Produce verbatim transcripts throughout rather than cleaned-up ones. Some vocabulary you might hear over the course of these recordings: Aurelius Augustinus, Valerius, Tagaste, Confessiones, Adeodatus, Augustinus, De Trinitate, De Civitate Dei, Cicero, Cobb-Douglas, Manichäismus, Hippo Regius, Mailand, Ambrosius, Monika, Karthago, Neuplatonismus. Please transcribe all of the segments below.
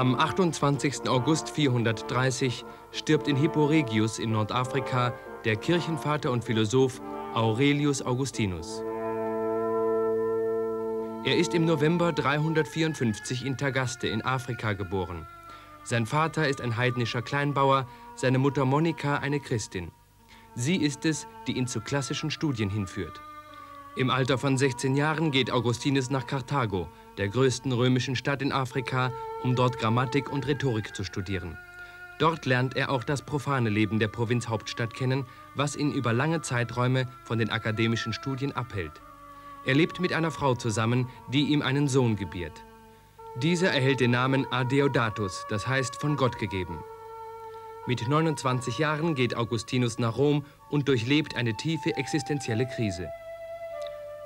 Am achtundzwanzigsten August vierhundertdreißig stirbt in Hippo Regius in Nordafrika der Kirchenvater und Philosoph Aurelius Augustinus. Er ist im November dreihundertvierundfünfzig in Tagaste in Afrika geboren. Sein Vater ist ein heidnischer Kleinbauer, seine Mutter Monika eine Christin. Sie ist es, die ihn zu klassischen Studien hinführt. Im Alter von sechzehn Jahren geht Augustinus nach Karthago, der größten römischen Stadt in Afrika, um dort Grammatik und Rhetorik zu studieren. Dort lernt er auch das profane Leben der Provinzhauptstadt kennen, was ihn über lange Zeiträume von den akademischen Studien abhält. Er lebt mit einer Frau zusammen, die ihm einen Sohn gebiert. Dieser erhält den Namen Adeodatus, das heißt von Gott gegeben. Mit neunundzwanzig Jahren geht Augustinus nach Rom und durchlebt eine tiefe existenzielle Krise.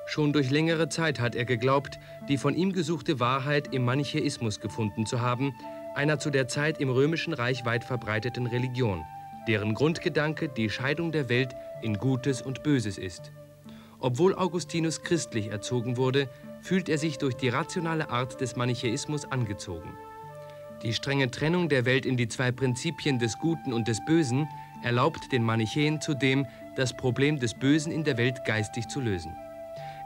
Schon durch längere Zeit hat er geglaubt, die von ihm gesuchte Wahrheit im Manichäismus gefunden zu haben, einer zu der Zeit im Römischen Reich weit verbreiteten Religion, deren Grundgedanke die Scheidung der Welt in Gutes und Böses ist. Obwohl Augustinus christlich erzogen wurde, fühlt er sich durch die rationale Art des Manichäismus angezogen. Die strenge Trennung der Welt in die zwei Prinzipien des Guten und des Bösen erlaubt den Manichäen zudem, das Problem des Bösen in der Welt geistig zu lösen.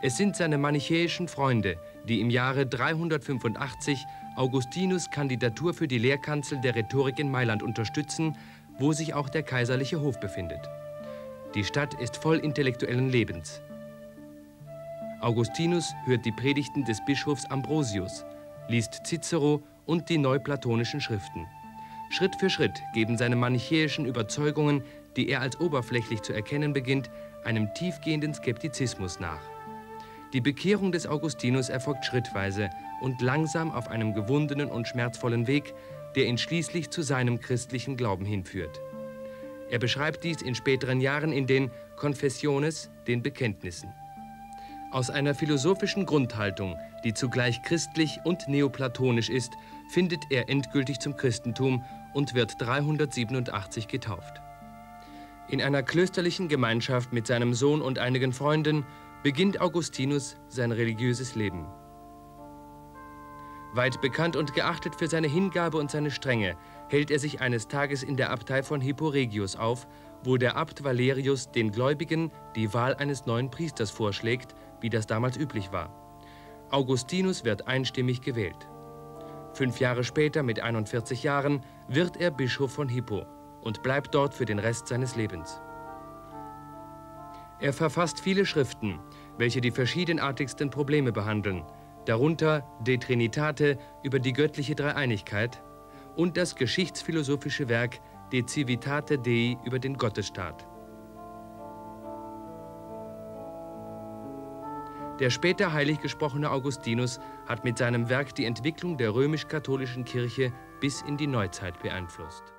Es sind seine manichäischen Freunde, die im Jahre dreihundertfünfundachtzig Augustinus' Kandidatur für die Lehrkanzel der Rhetorik in Mailand unterstützen, wo sich auch der kaiserliche Hof befindet. Die Stadt ist voll intellektuellen Lebens. Augustinus hört die Predigten des Bischofs Ambrosius, liest Cicero und die neuplatonischen Schriften. Schritt für Schritt geben seine manichäischen Überzeugungen, die er als oberflächlich zu erkennen beginnt, einem tiefgehenden Skeptizismus nach. Die Bekehrung des Augustinus erfolgt schrittweise und langsam auf einem gewundenen und schmerzvollen Weg, der ihn schließlich zu seinem christlichen Glauben hinführt. Er beschreibt dies in späteren Jahren in den Confessiones, den Bekenntnissen. Aus einer philosophischen Grundhaltung, die zugleich christlich und neoplatonisch ist, findet er endgültig zum Christentum und wird dreihundertsiebenundachtzig getauft. In einer klösterlichen Gemeinschaft mit seinem Sohn und einigen Freunden beginnt Augustinus sein religiöses Leben. Weit bekannt und geachtet für seine Hingabe und seine Strenge, hält er sich eines Tages in der Abtei von Hippo Regius auf, wo der Abt Valerius den Gläubigen die Wahl eines neuen Priesters vorschlägt, wie das damals üblich war. Augustinus wird einstimmig gewählt. Fünf Jahre später, mit einundvierzig Jahren, wird er Bischof von Hippo und bleibt dort für den Rest seines Lebens. Er verfasst viele Schriften, welche die verschiedenartigsten Probleme behandeln, darunter De Trinitate über die göttliche Dreieinigkeit und das geschichtsphilosophische Werk De Civitate Dei über den Gottesstaat. Der später heilig gesprochene Augustinus hat mit seinem Werk die Entwicklung der römisch-katholischen Kirche bis in die Neuzeit beeinflusst.